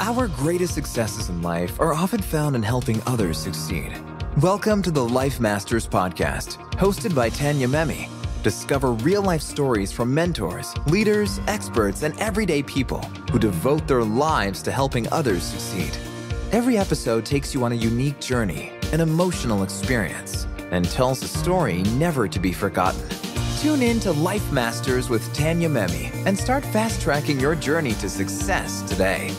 Our greatest successes in life are often found in helping others succeed. Welcome to the Life Masters podcast, hosted by Tanya Memme. Discover real-life stories from mentors, leaders, experts, and everyday people who devote their lives to helping others succeed. Every episode takes you on a unique journey, an emotional experience, and tells a story never to be forgotten. Tune in to Life Masters with Tanya Memme and start fast-tracking your journey to success today.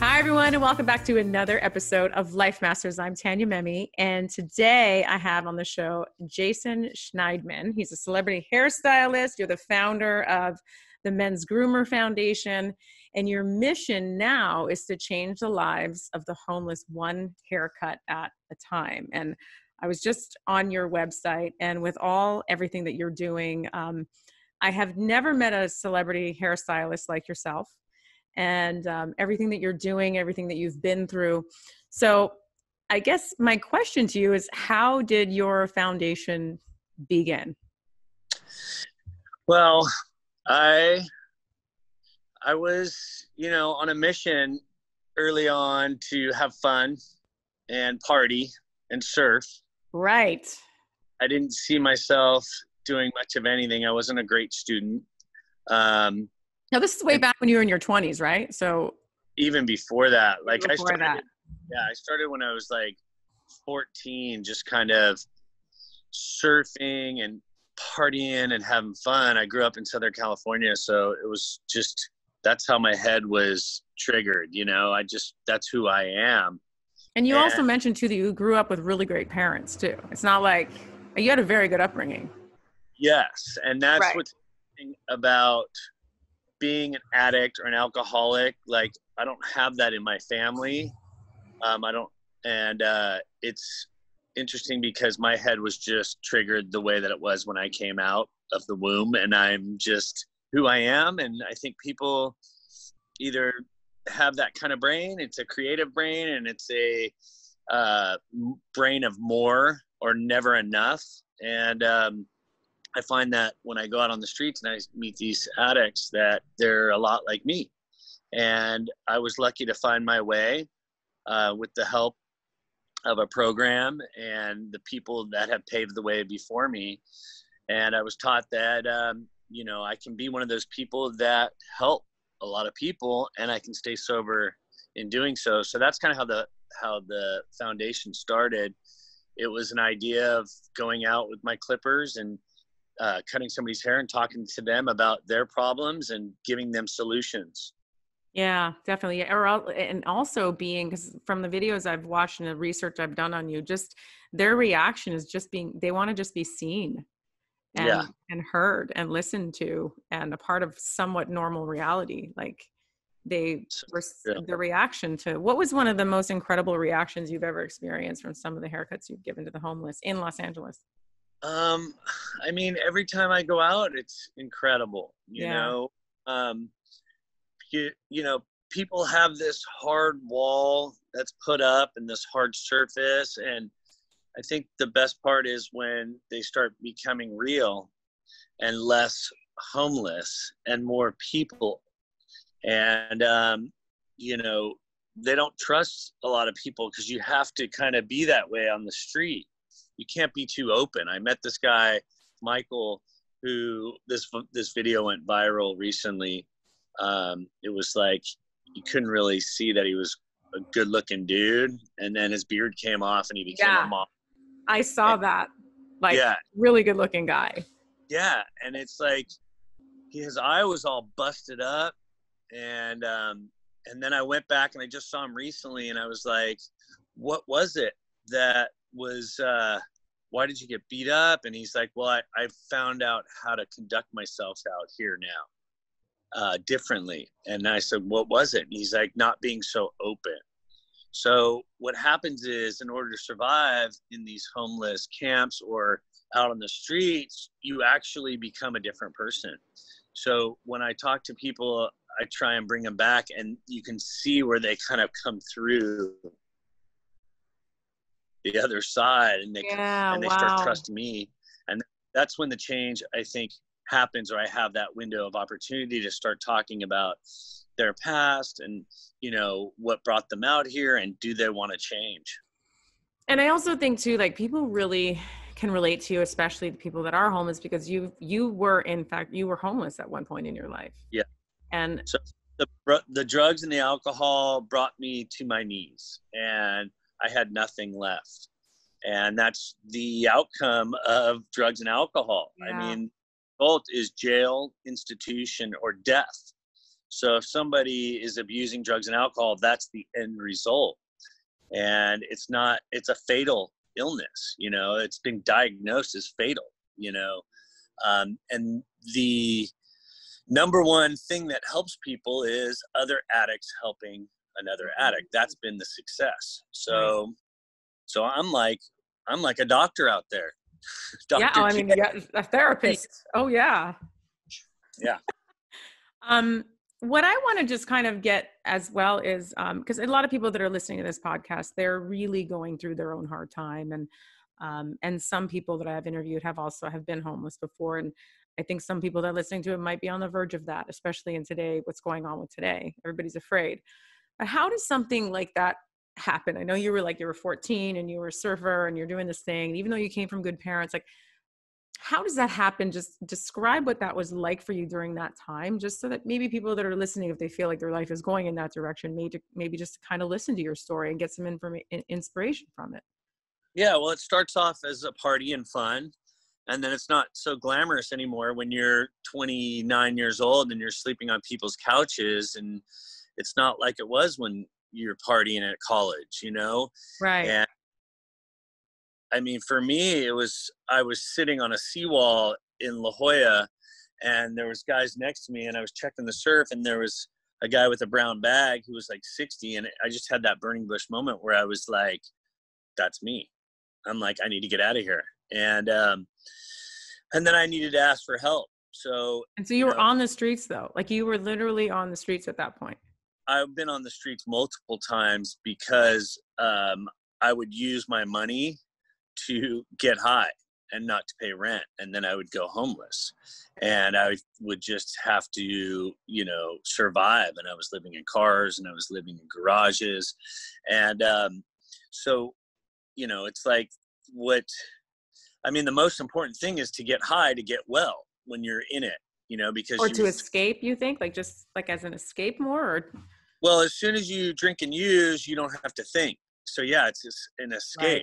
Hi, everyone, and welcome back to another episode of Life Masters. I'm Tanya Memme, and today I have on the show Jason Schneidman. He's a celebrity hairstylist. You're the founder of the Men's Groomer Foundation, and your mission now is to change the lives of the homeless one haircut at a time. And I was just on your website, and with everything that you're doing, I have never met a celebrity hairstylist like yourself. And everything that you're doing, everything that you've been through. So I guess my question to you is, how did your foundation begin? Well, I was, on a mission early on to have fun and party and surf. Right. I didn't see myself doing much of anything. I wasn't a great student. Now, this is way back when you were in your 20s, right? So even before that, I started when I was like 14, just kind of surfing and partying and having fun. I grew up in Southern California, so it was just, that's how my head was triggered. That's who I am. And you also mentioned too, that you grew up with really great parents too. It's not like you had a very good upbringing. Yes. And that's what's about being an addict or an alcoholic. Like, I don't have that in my family. It's interesting because my head was just triggered the way that it was when I came out of the womb, and I'm just who I am. And I think people either have that kind of brain. It's a creative brain, and it's a brain of more or never enough. And, I find that when I go out on the streets and I meet these addicts, that they're a lot like me. And I was lucky to find my way with the help of a program and the people that have paved the way before me. And I was taught that, I can be one of those people that help a lot of people, and I can stay sober in doing so. So that's kind of how the foundation started. It was an idea of going out with my clippers and cutting somebody's hair and talking to them about their problems and giving them solutions. Yeah, definitely. And also being, because from the videos I've watched and the research I've done on you, just their reaction is just being, they want to just be seen and heard and listened to and a part of somewhat normal reality. Like the reaction to, what was one of the most incredible reactions you've ever experienced from some of the haircuts you've given to the homeless in Los Angeles? I mean, every time I go out, it's incredible, you know, people have this hard wall that's put up and this hard surface. And I think the best part is when they start becoming real and less homeless and more people. And, they don't trust a lot of people, because you have to kind of be that way on the street. You can't be too open. I met this guy, Michael, who this video went viral recently. It was like, you couldn't really see that he was a good looking dude. And then his beard came off and he became a mom. I saw that. Like, really good looking guy. Yeah. And it's like, his eye was all busted up. And then I went back and I just saw him recently, and I was like, what was it that was, why did you get beat up? And he's like, well, I found out how to conduct myself out here now, differently. And I said, what was it? And he's like, not being so open. So what happens is, in order to survive in these homeless camps or out on the streets, you actually become a different person. So when I talk to people, I try and bring them back, and you can see where they kind of come through the other side, and they start trusting me. And that's when the change, I think, happens, or I have that window of opportunity to start talking about their past and, you know, what brought them out here and do they want to change? And I also think too, like, people really can relate to you, especially the people that are homeless, because you were, in fact, you were homeless at one point in your life. Yeah. And so the drugs and the alcohol brought me to my knees and I had nothing left. And that's the outcome of drugs and alcohol. Yeah. I mean, both is jail, institution, or death. So if somebody is abusing drugs and alcohol, that's the end result. And it's not, it's a fatal illness, you know, it's been diagnosed as fatal, you know. And the number one thing that helps people is other addicts helping another addict. That's been the success. So I'm like a doctor out there. Dr. Yeah, I mean, yeah, a therapist. Oh yeah. Yeah. What I want to just kind of get as well is, because a lot of people that are listening to this podcast, they're really going through their own hard time. And some people that I've interviewed have been homeless before. And I think some people that are listening to it might be on the verge of that, especially in today, what's going on with today. Everybody's afraid. But how does something like that happen? I know you were 14 and you were a surfer and you're doing this thing. And even though you came from good parents, like, how does that happen? Just describe what that was like for you during that time, just so that maybe people that are listening, if they feel like their life is going in that direction, maybe just kind of listen to your story and get some inspiration from it. Yeah, well, it starts off as a party and fun, and then it's not so glamorous anymore when you're 29 years old and you're sleeping on people's couches, and it's not like it was when you're partying at college, you know? Right. And I mean, for me, I was sitting on a seawall in La Jolla and there was guys next to me and I was checking the surf and there was a guy with a brown bag who was like 60. And I just had that burning bush moment where I was like, that's me. I'm like, I need to get out of here. And then I needed to ask for help. So you were on the streets though, like you were literally on the streets at that point. I've been on the streets multiple times because, I would use my money to get high and not to pay rent. And then I would go homeless and I would just have to, you know, survive. And I was living in cars and I was living in garages. And, so, you know, it's like the most important thing is to get high, to get well when you're in it, you know, because or to escape, you think, like, just like as an escape more, or? Well, as soon as you drink and use, you don't have to think. So yeah, it's just an escape. Right.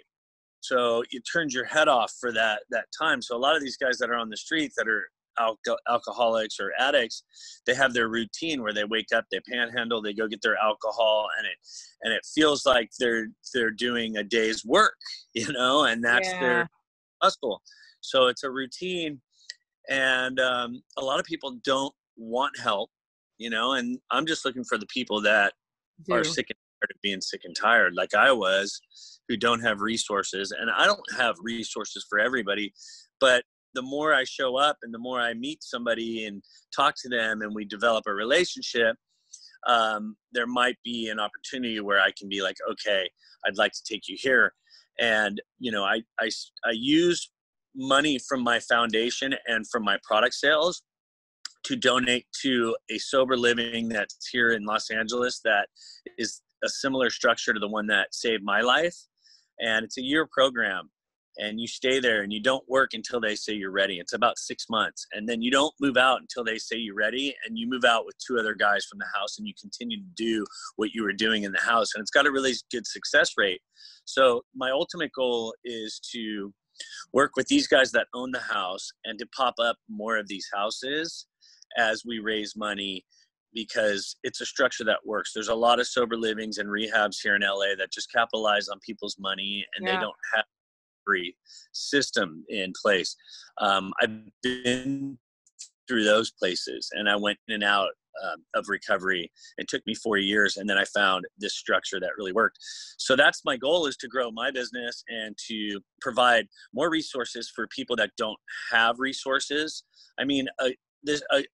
So it turns your head off for that time. So a lot of these guys that are on the street that are alcoholics or addicts, they have their routine where they wake up, they panhandle, they go get their alcohol, and it feels like they're doing a day's work, you know, and that's their hustle. So it's a routine, and a lot of people don't want help, you know, and I'm just looking for the people that are sick and tired of being sick and tired, like I was, who don't have resources. And I don't have resources for everybody, but the more I show up and the more I meet somebody and talk to them and we develop a relationship, there might be an opportunity where I can be like, okay, I'd like to take you here. And, you know, I use money from my foundation and from my product sales to donate to a sober living that's here in Los Angeles that is a similar structure to the one that saved my life. And it's a year program. And you stay there and you don't work until they say you're ready. It's about 6 months. And then you don't move out until they say you're ready. And you move out with 2 other guys from the house and you continue to do what you were doing in the house. And it's got a really good success rate. So my ultimate goal is to work with these guys that own the house and to pop up more of these houses as we raise money, because it's a structure that works. There's a lot of sober livings and rehabs here in LA that just capitalize on people's money and they don't have free system in place. I've been through those places and I went in and out of recovery. It took me 4 years and then I found this structure that really worked. So that's my goal, is to grow my business and to provide more resources for people that don't have resources. I mean,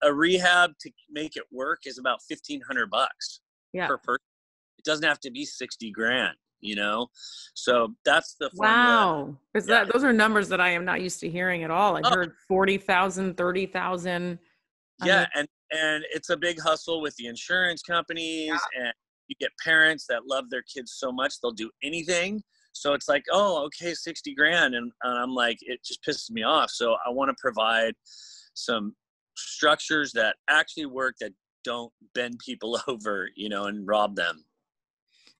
a rehab to make it work is about $1,500 bucks per person. It doesn't have to be 60 grand. you know? So that's the formula. Wow. Those are numbers that I am not used to hearing at all. I've heard 40,000, 30,000. Yeah. And it's a big hustle with the insurance companies, and you get parents that love their kids so much, they'll do anything. So it's like, oh, okay, 60 grand. And I'm like, it just pisses me off. So I want to provide some structures that actually work, that don't bend people over, you know, and rob them.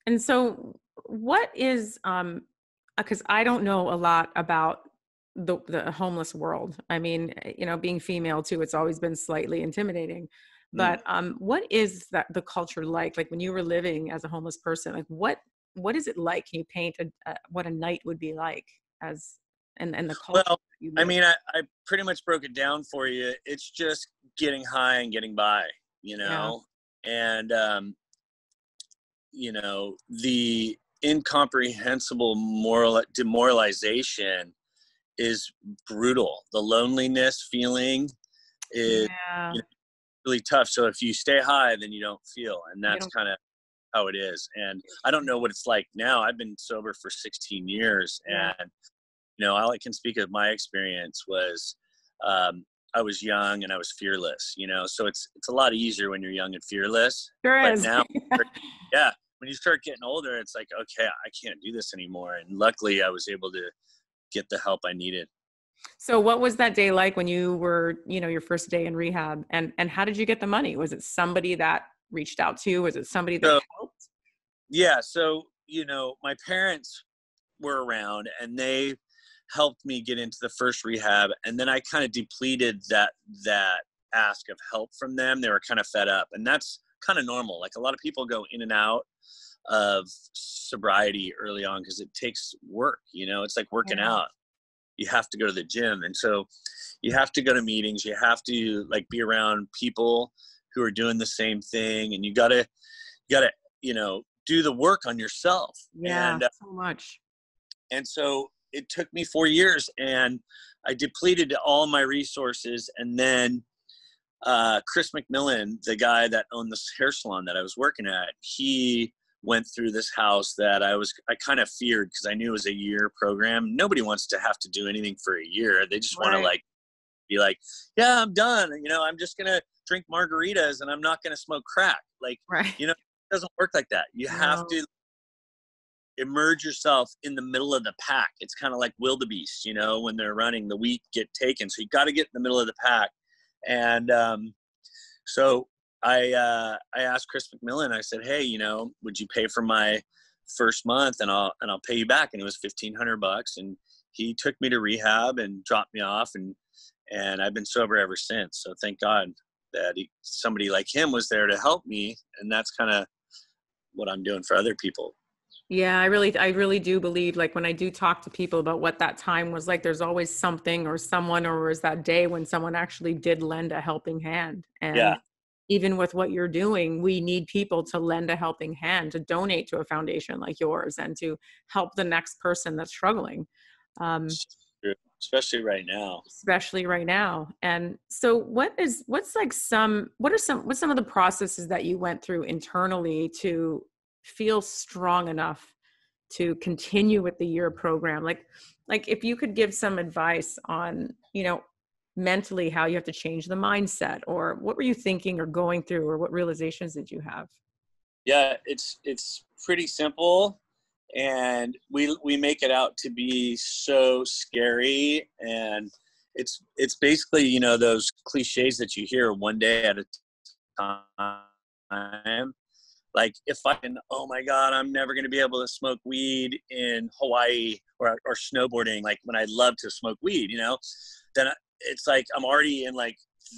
And so what is, because I don't know a lot about the homeless world. I mean, you know, being female too, it's always been slightly intimidating. But what is that the culture like? Like when you were living as a homeless person, like what is it like? Can you paint what a night would be like as and the culture? Well, I mean, I pretty much broke it down for you. It's just getting high and getting by, you know, and, you know, the incomprehensible moral demoralization is brutal. The loneliness feeling is you know, really tough. So if you stay high, then you don't feel, and that's kind of how it is. And I don't know what it's like now. I've been sober for 16 years and, you know, all I can speak of my experience was, I was young and I was fearless, you know, so it's a lot easier when you're young and fearless. Sure but is. Now, when you start getting older, it's like, okay, I can't do this anymore. And luckily I was able to get the help I needed. So what was that day like when you were, you know, your first day in rehab, and how did you get the money? Was it somebody that reached out to you? Was it somebody that helped? Yeah. So, you know, my parents were around and they helped me get into the first rehab. And then I kind of depleted that ask of help from them. They were kind of fed up, and that's kind of normal. Like a lot of people go in and out of sobriety early on because it takes work, you know, it's like working out. You have to go to the gym. And so you have to go to meetings. You have to like be around people who are doing the same thing. And you gotta, you know, do the work on yourself. Yeah. And, so much. And so it took me 4 years and I depleted all my resources. And then Chris McMillan, the guy that owned this hair salon that I was working at, he went through this house that I kind of feared because I knew it was a year program. Nobody wants to have to do anything for a year. They just want to like be like, yeah, I'm done. You know, I'm just going to drink margaritas and I'm not going to smoke crack. Like, you know, it doesn't work like that. You have to emerge yourself in the middle of the pack. It's kind of like wildebeest, you know, when they're running, the weak get taken. So you got to get in the middle of the pack. And so I asked Chris McMillan, I said, hey, you know, would you pay for my first month and I'll pay you back? And it was $1,500. And he took me to rehab and dropped me off. And I've been sober ever since. So thank God that somebody like him was there to help me. And that's kind of what I'm doing for other people. Yeah, I really do believe, like when I do talk to people about what that time was like, there's always something or someone, or was that day when someone actually did lend a helping hand. And even with what you're doing, we need people to lend a helping hand, to donate to a foundation like yours and to help the next person that's struggling. Especially right now. And so what's some of the processes that you went through internally to feel strong enough to continue with the year program? Like if you could give some advice on, you know, mentally how you have to change the mindset, or what were you thinking or going through, or what realizations did you have? Yeah, it's pretty simple. And we make it out to be so scary. And it's basically, you know, those cliches that you hear, one day at a time. Like oh my God, I'm never going to be able to smoke weed in Hawaii or snowboarding. Like when I love to smoke weed, you know, then it's like, I'm already in like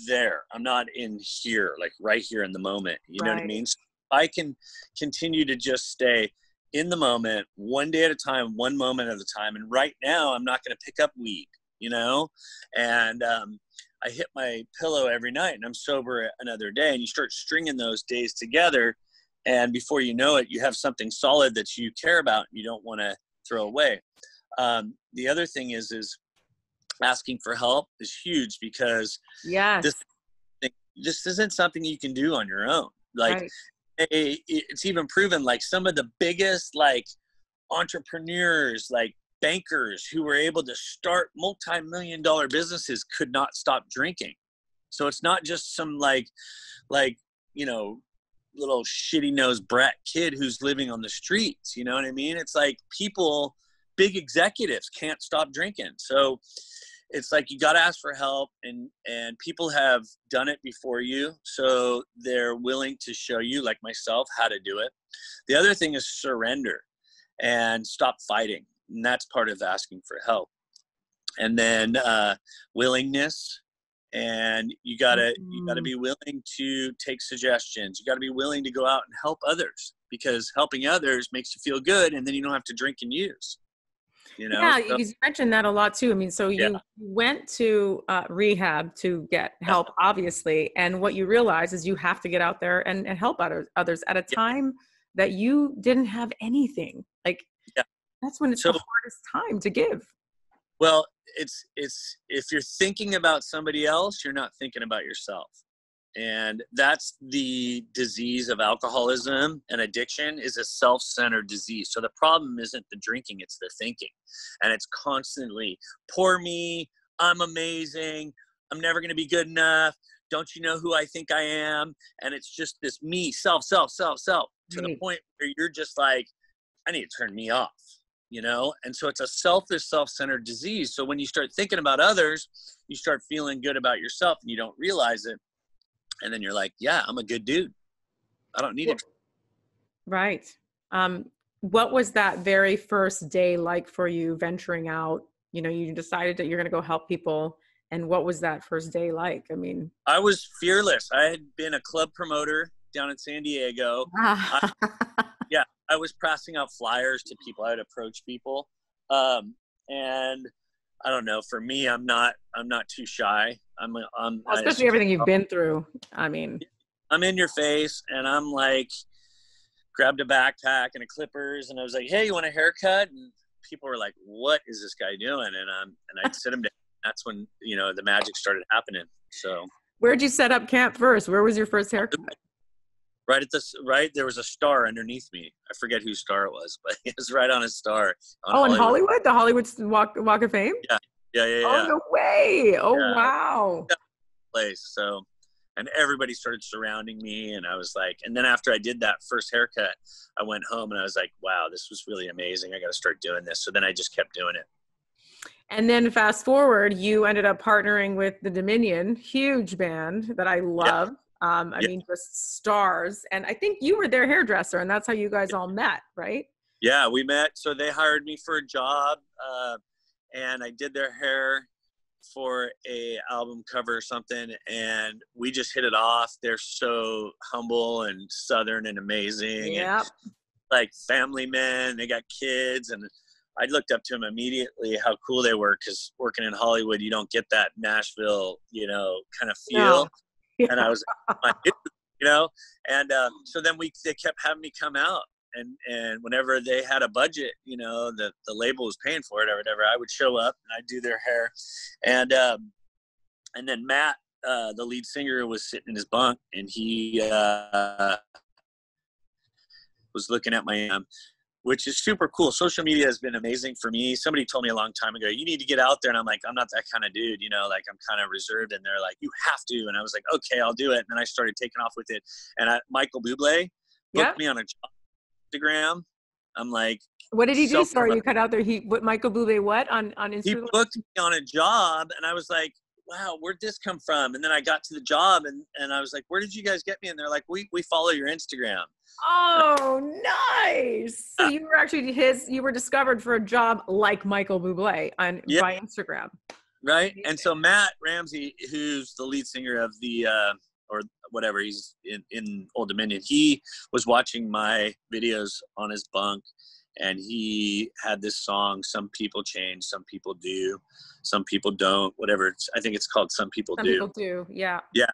there, I'm not in here, like right here in the moment, you know what I mean? So I can continue to just stay in the moment, one day at a time, one moment at a time. And right now I'm not going to pick up weed, you know? And, I hit my pillow every night and I'm sober another day, and you start stringing those days together. And before you know it, you have something solid that you care about and you don't want to throw away. The other thing is asking for help is huge, because this isn't something you can do on your own. Like it's even proven, like some of the biggest, like entrepreneurs, like bankers who were able to start multi-million-dollar businesses could not stop drinking. So it's not just some like, you know, little shitty-nosed brat kid who's living on the streets. You know what I mean? It's like people, big executives can't stop drinking. So it's like, you got to ask for help, and people have done it before you. So they're willing to show you, like myself, how to do it. The other thing is surrender and stop fighting. And that's part of asking for help. And then willingness. And you gotta be willing to take suggestions. You gotta be willing to go out and help others, because helping others makes you feel good, and then you don't have to drink and use. You know? Yeah, so, you mentioned that a lot too. I mean, so you went to rehab to get help, obviously. And what you realize is you have to get out there and help others at a time that you didn't have anything. Like that's when it's the hardest time to give. Well, it's if you're thinking about somebody else, you're not thinking about yourself. And that's the disease of alcoholism and addiction, is a self-centered disease. So the problem isn't the drinking, it's the thinking. And it's constantly, poor me, I'm amazing, I'm never going to be good enough, don't you know who I think I am? And it's just this me, self, to the point where you're just like, I need to turn me off. You know, and so it's a selfish, self-centered disease. So when you start thinking about others, you start feeling good about yourself and you don't realize it. And then you're like, yeah, I'm a good dude. I don't need it. Right. What was that very first day like for you venturing out? You know, you decided that you're going to go help people. And what was that first day like? I mean, I was fearless. I had been a club promoter down in San Diego. I was passing out flyers to people. I would approach people. And I don't know, for me, I'm not too shy. Especially everything you've been through. I mean, I'm in your face, and I'm like, grabbed a backpack and a clippers. And I was like, hey, you want a haircut? And people were like, what is this guy doing? And I'd sit him down. That's when, you know, the magic started happening. So where'd you set up camp first? Where was your first haircut? There was a star underneath me. I forget whose star it was, but it was right on a star. In Hollywood? The Hollywood Walk of Fame? Yeah. On the way. Oh, yeah. Wow. Place. So, and everybody started surrounding me, and I was like, and then after I did that first haircut, I went home and I was like, wow, this was really amazing. I got to start doing this. So then I just kept doing it. And then fast forward, you ended up partnering with the Dominion, huge band that I love. Yeah. I mean, just stars. And I think you were their hairdresser, and that's how you guys all met, right? Yeah, we met. So they hired me for a job, and I did their hair for a album cover or something. And we just hit it off. They're so humble and Southern and amazing. Yeah. Like family men, they got kids. And I looked up to them immediately, how cool they were. 'Cause working in Hollywood, you don't get that Nashville, you know, kind of feel. No. And I was, you know, and so then they kept having me come out, and whenever they had a budget, you know, the label was paying for it or whatever, I would show up and I'd do their hair, and then Matt, the lead singer, was sitting in his bunk, and he was looking at my which is super cool. Social media has been amazing for me. Somebody told me a long time ago, you need to get out there. And I'm like, I'm not that kind of dude, you know, like I'm kind of reserved. And they're like, you have to. And I was like, okay, I'll do it. And then I started taking off with it. And Michael Bublé booked me on a job Instagram. I'm like, what did he do? Sorry, you cut out there. Michael Bublé, what on Instagram? He booked me on a job, and I was like, wow, where'd this come from? And then I got to the job, and I was like, where did you guys get me? And they're like, we follow your Instagram. Oh, nice. So you were actually you were discovered for a job like Michael Bublé by Instagram. Right. And so Matt Ramsey, who's the lead singer of the, or whatever, he's in Old Dominion. He was watching my videos on his bunk, and he had this song, Some People Change, Some People Do, Some People Don't, whatever. I think it's called Some People Do. Some People Do, yeah. Yeah.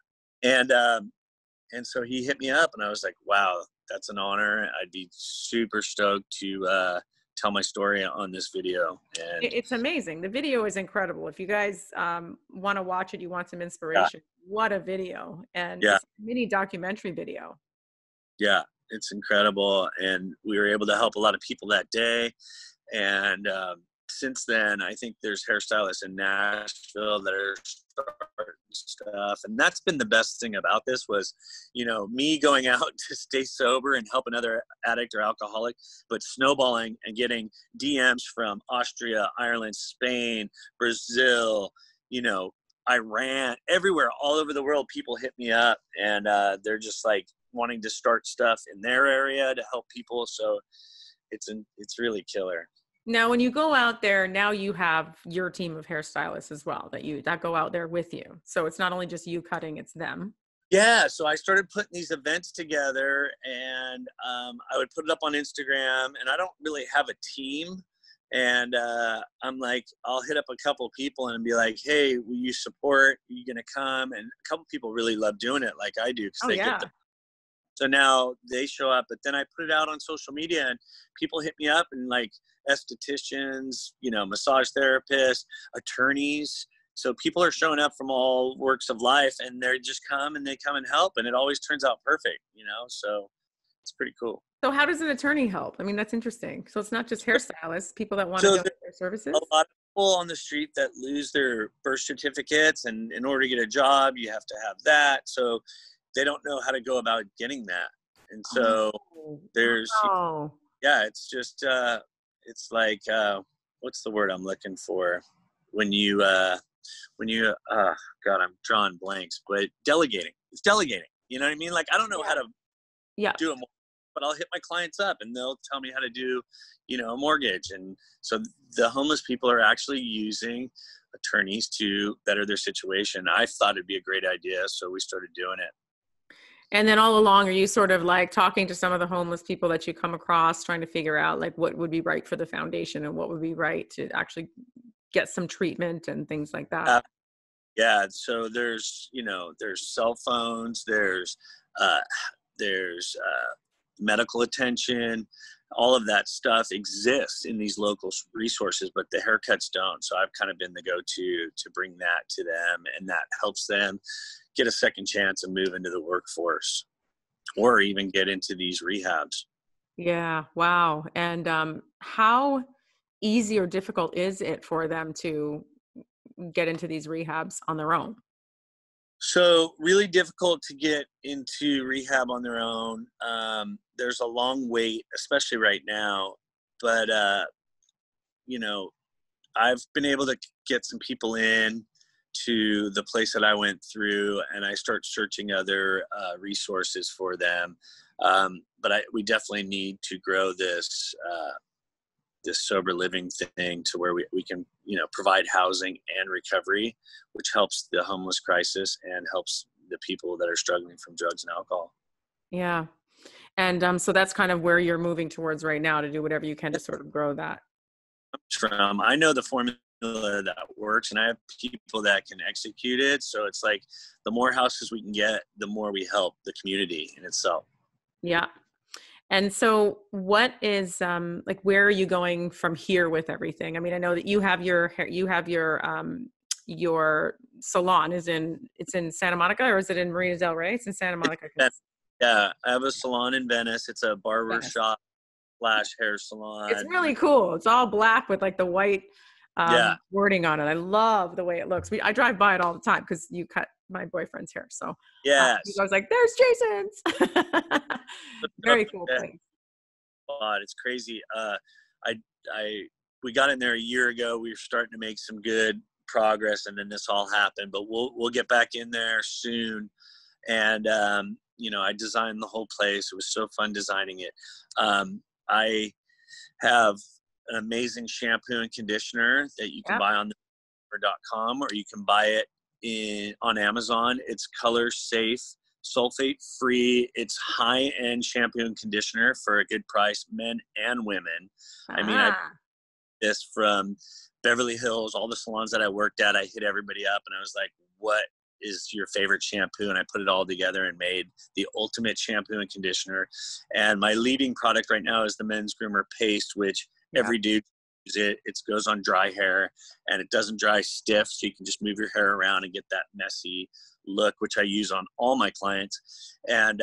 And so he hit me up, and I was like, wow, that's an honor. I'd be super stoked to tell my story on this video. And it's amazing. The video is incredible. If you guys want to watch it, you want some inspiration. Yeah. What a video. And it's a mini documentary video. Yeah. It's incredible. And we were able to help a lot of people that day. And since then, I think there's hairstylists in Nashville that are starting stuff. And that's been the best thing about this was, you know, me going out to stay sober and help another addict or alcoholic, but snowballing and getting DMs from Austria, Ireland, Spain, Brazil, you know, Iran, everywhere, all over the world, people hit me up and they're just like wanting to start stuff in their area to help people. So it's really killer. Now, when you go out there, now you have your team of hairstylists as well that go out there with you. So it's not only just you cutting, it's them. Yeah. So I started putting these events together and I would put it up on Instagram, and I don't really have a team. And I'm like, I'll hit up a couple people and be like, hey, will you support? Are you going to come? And a couple people really love doing it like I do. Because so now they show up, but then I put it out on social media and people hit me up, and like estheticians, you know, massage therapists, attorneys. So people are showing up from all walks of life, and they just come and they come and help. And it always turns out perfect, you know, so it's pretty cool. So how does an attorney help? I mean, that's interesting. So it's not just hairstylists, people that want to donate their services? A lot of people on the street that lose their birth certificates, and in order to get a job, you have to have that. So they don't know how to go about getting that. And so it's just, it's like, what's the word I'm looking for? When you God, I'm drawing blanks, but delegating. It's delegating. You know what I mean? Like, I don't know how to do it more. But I'll hit my clients up and they'll tell me how to do, you know, a mortgage. And so the homeless people are actually using attorneys to better their situation. I thought it'd be a great idea. So we started doing it. And then all along, are you sort of like talking to some of the homeless people that you come across, trying to figure out like what would be right for the foundation and what would be right to actually get some treatment and things like that? So there's, you know, there's cell phones, there's medical attention, all of that stuff exists in these local resources, but the haircuts don't. So I've kind of been the go-to to bring that to them, and that helps them get a second chance and move into the workforce or even get into these rehabs. Yeah. Wow. And how easy or difficult is it for them to get into these rehabs on their own? So really difficult to get into rehab on their own. There's a long wait, especially right now. But, you know, I've been able to get some people in to the place that I went through, and I start searching other resources for them. But we definitely need to grow this this sober living thing to where we can, you know, provide housing and recovery, which helps the homeless crisis and helps the people that are struggling from drugs and alcohol. Yeah. And so that's kind of where you're moving towards right now, to do whatever you can to sort of grow that. I know the formula that works, and I have people that can execute it. So it's like the more houses we can get, the more we help the community in itself. Yeah. And so what is, like, where are you going from here with everything? I mean, I know that you have your salon it's in Santa Monica, or is it in Marina del Rey? It's in Santa Monica. Yeah. I have a salon in Venice. It's a barber shop / hair salon. It's really cool. It's all black with like the white wording on it. I love the way it looks. I drive by it all the time because you cut my boyfriend's hair. So I was like, there's Jason's. Very cool place. God, it's crazy. We got in there a year ago. We were starting to make some good progress, and then this all happened, but we'll get back in there soon. And, you know, I designed the whole place. It was so fun designing it. I have an amazing shampoo and conditioner that you can buy on themensgroomer.com, or you can buy it on Amazon. It's color safe, sulfate free. It's high end shampoo and conditioner for a good price, men and women. I mean, I did this from Beverly Hills, all the salons that I worked at. I hit everybody up and I was like, what is your favorite shampoo? And I put it all together and made the ultimate shampoo and conditioner. And my leading product right now is the Men's Groomer Paste, which every dude it goes on dry hair, and it doesn't dry stiff, so you can just move your hair around and get that messy look, which I use on all my clients. And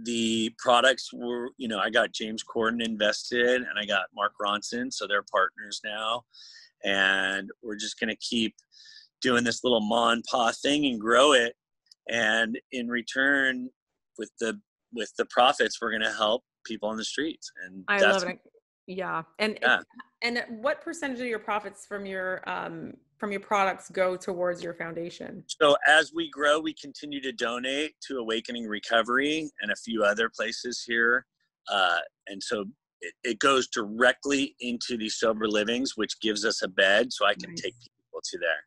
the products were, you know, I got James Corden invested and I got Mark Ronson. So they're partners now. And we're just going to keep doing this little ma and pa thing and grow it. And in return with the profits, we're going to help people on the streets. And I love it. Yeah. And, yeah. And what percentage of your profits from your products go towards your foundation? So as we grow, we continue to donate to Awakening Recovery and a few other places here. And so it goes directly into the sober livings, which gives us a bed so I can take people to there.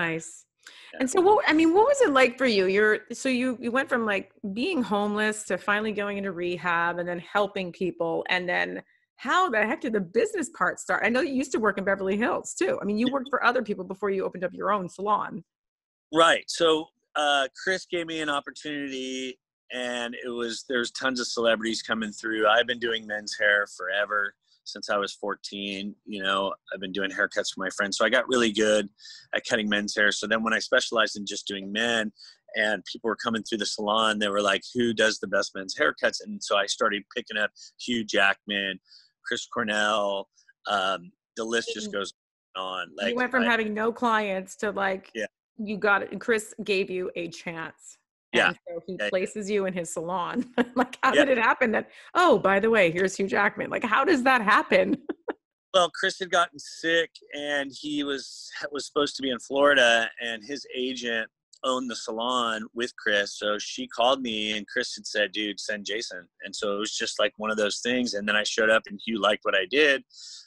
Nice. Yeah. And so what was it like for you? You went from like being homeless to finally going into rehab and then helping people. And then how the heck did the business part start? I know you used to work in Beverly Hills too. I mean, you worked for other people before you opened up your own salon. Right. So Chris gave me an opportunity and there's tons of celebrities coming through. I've been doing men's hair forever since I was 14. You know, I've been doing haircuts for my friends. So I got really good at cutting men's hair. So then when I specialized in just doing men and people were coming through the salon, they were like, who does the best men's haircuts? And so I started picking up Hugh Jackman, Chris Cornell, the list just goes on. Like, you went from having no clients to like, yeah, you got it. And Chris gave you a chance. Yeah. And so he places you in his salon. Like, how did it happen that, oh, by the way, here's Hugh Jackman. Like, how does that happen? Well, Chris had gotten sick and he was supposed to be in Florida, and his agent owned the salon with Chris. So she called me and Chris had said, dude, send Jason. And so it was just like one of those things. And then I showed up and Hugh liked what I did,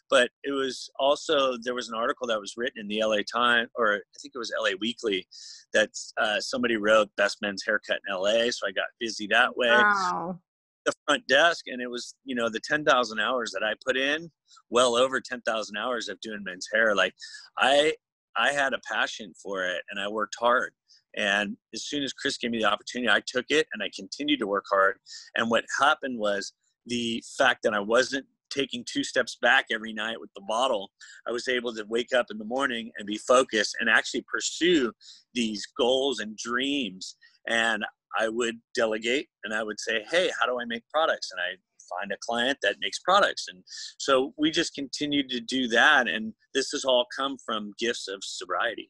but it was also, there was an article that was written in the LA Times, or I think it was LA Weekly, that somebody wrote best men's haircut in LA. So I got busy that way. Wow. The front desk. And it was, you know, the 10,000 hours that I put in, well over 10,000 hours of doing men's hair. Like I had a passion for it and I worked hard. And as soon as Chris gave me the opportunity, I took it and I continued to work hard. And what happened was the fact that I wasn't taking two steps back every night with the bottle, I was able to wake up in the morning and be focused and actually pursue these goals and dreams. And I would delegate and I would say, hey, how do I make products? And I find a client that makes products. And so we just continued to do that. And this has all come from gifts of sobriety.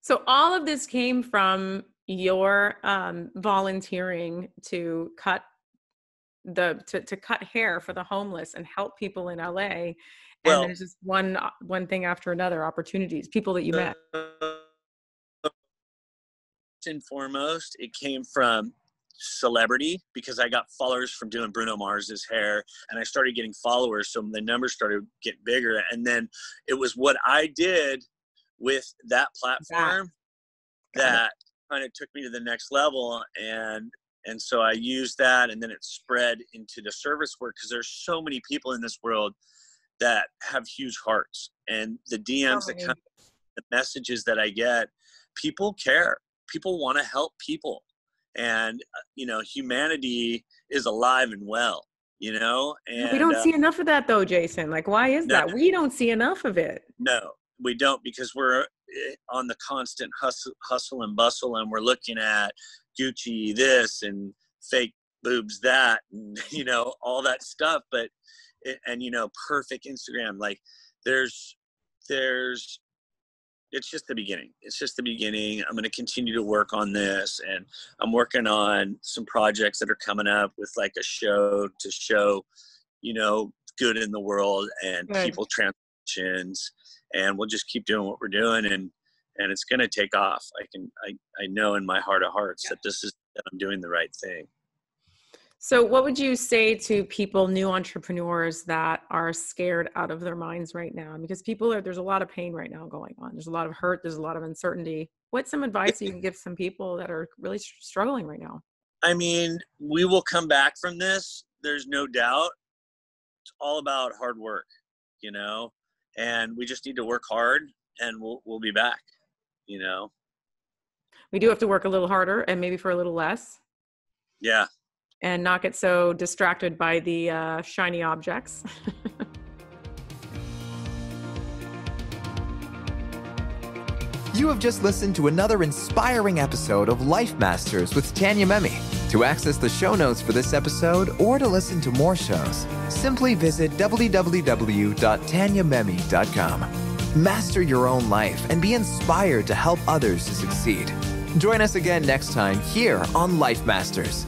So all of this came from your volunteering to cut hair for the homeless and help people in LA. And well, there's just one thing after another, opportunities, people that you met. First and foremost, it came from celebrity, because I got followers from doing Bruno Mars's hair and I started getting followers. So the numbers started getting bigger. And then it was what I did with that platform that kind of took me to the next level. And so I used that, and then it spread into the service work, because there's so many people in this world that have huge hearts, and the DMs that come, the messages that I get, people care, people want to help people. And you know, humanity is alive and well, you know, and we don't see enough of that though, Jason. Like, why is that? We don't see enough of it. No. We don't, because we're on the constant hustle and bustle, and we're looking at Gucci this and fake boobs that, and, you know, all that stuff. But, and you know, perfect Instagram, like it's just the beginning. It's just the beginning. I'm going to continue to work on this, and I'm working on some projects that are coming up with like a show to show, you know, good in the world and people transitions. And we'll just keep doing what we're doing, and it's going to take off. I know in my heart of hearts that that I'm doing the right thing. So what would you say to people, new entrepreneurs that are scared out of their minds right now? Because there's a lot of pain right now going on. There's a lot of hurt. There's a lot of uncertainty. What's some advice you can give some people that are really struggling right now? I mean, we will come back from this. There's no doubt. It's all about hard work, you know? And we just need to work hard, and we'll be back, you know. We do have to work a little harder and maybe for a little less. Yeah. And not get so distracted by the shiny objects. You have just listened to another inspiring episode of Life Masters with Tanya Memme. To access the show notes for this episode or to listen to more shows, simply visit www.tanyamemme.com. Master your own life and be inspired to help others to succeed. Join us again next time here on Life Masters.